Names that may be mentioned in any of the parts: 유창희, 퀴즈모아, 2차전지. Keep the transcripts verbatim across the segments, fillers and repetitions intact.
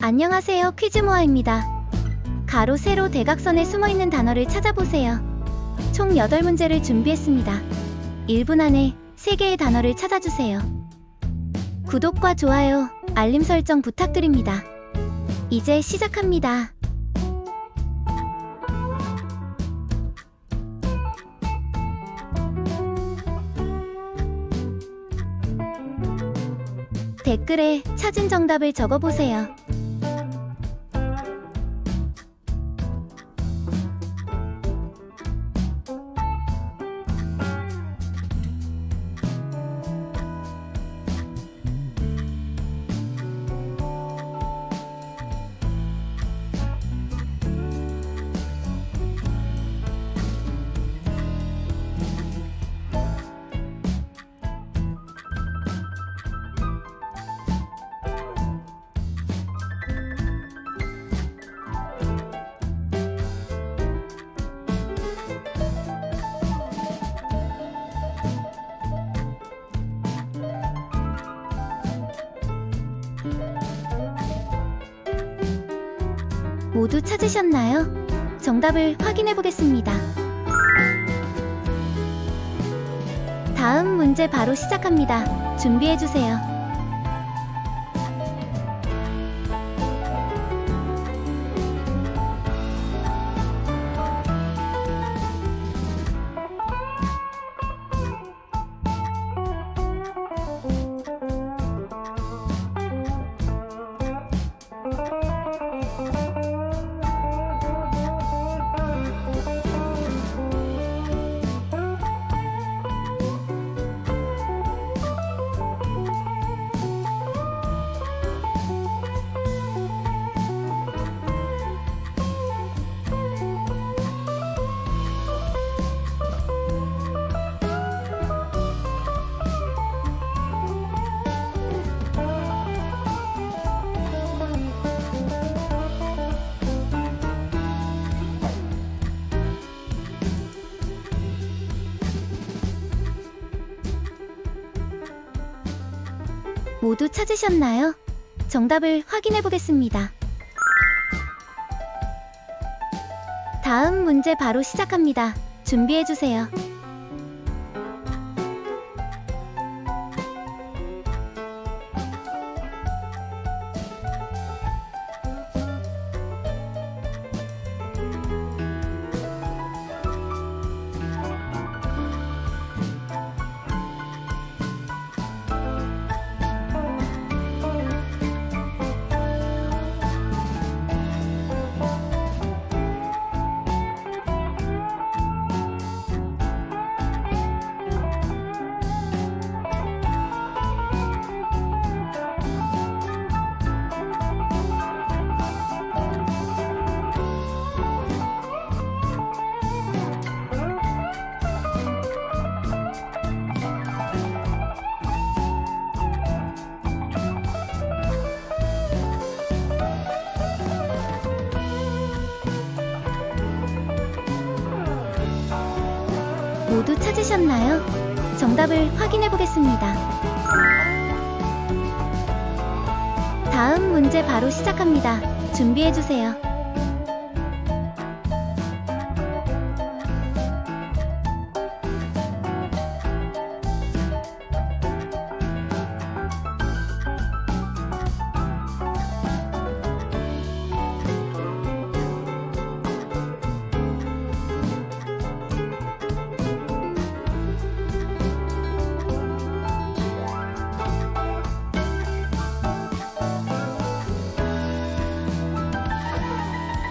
안녕하세요, 퀴즈모아입니다. 가로, 세로, 대각선에 숨어있는 단어를 찾아보세요. 총 여덟 문제를 준비했습니다. 일 분 안에 세 개의 단어를 찾아주세요. 구독과 좋아요, 알림 설정 부탁드립니다. 이제 시작합니다. 댓글에 찾은 정답을 적어보세요. 모두 찾으셨나요? 정답을 확인해 보겠습니다. 다음 문제 바로 시작합니다. 준비해 주세요. 모두 찾으셨나요? 정답을 확인해 보겠습니다. 다음 문제 바로 시작합니다. 준비해 주세요. 모두 찾으셨나요? 정답을 확인해 보겠습니다. 다음 문제 바로 시작합니다. 준비해 주세요.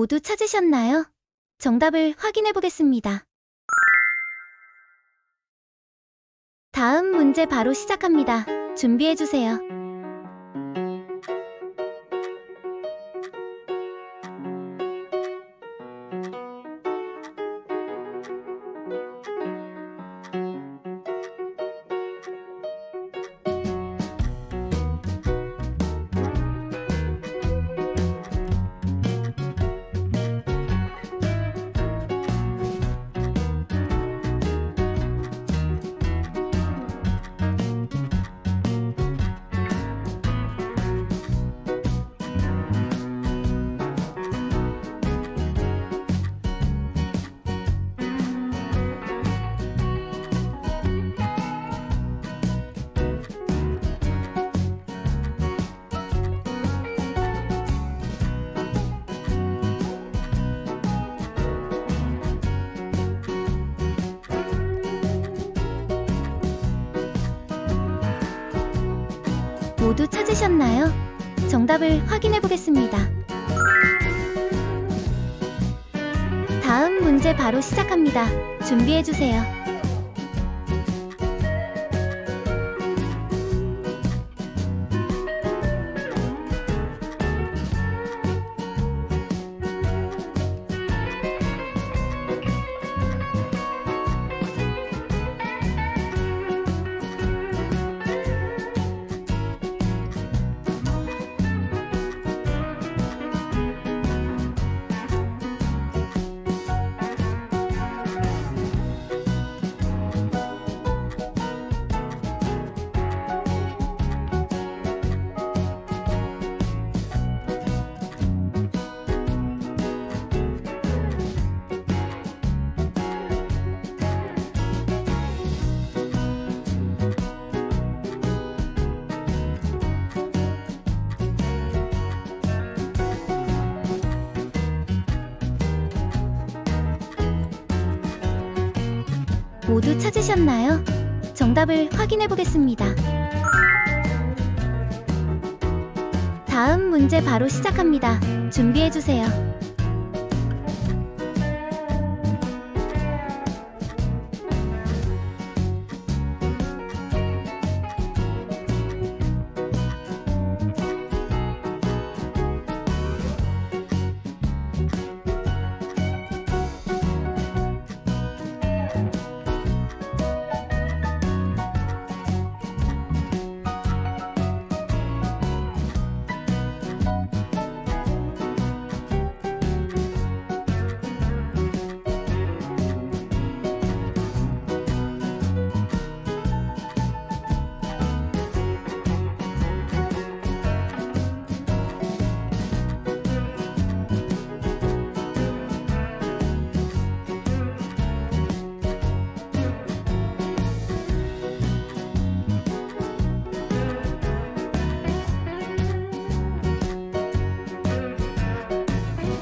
모두 찾으셨나요? 정답을 확인해 보겠습니다. 다음 문제 바로 시작합니다. 준비해 주세요. 모두 찾으셨나요? 정답을 확인해 보겠습니다. 다음 문제 바로 시작합니다. 준비해 주세요.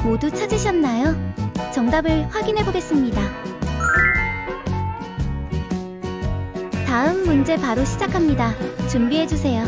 모두 찾으셨나요? 정답을 확인해 보겠습니다. 다음 문제 바로 시작합니다. 준비해 주세요. 모두 찾으셨나요? 정답을 확인해 보겠습니다. 다음 문제 바로 시작합니다. 준비해 주세요.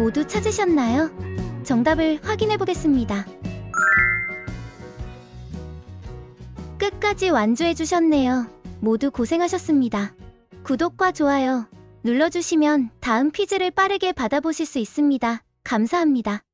모두 찾으셨나요? 정답을 확인해 보겠습니다. 끝까지 완주해 주셨네요. 모두 고생하셨습니다. 구독과 좋아요 눌러주시면 다음 퀴즈를 빠르게 받아보실 수 있습니다. 감사합니다.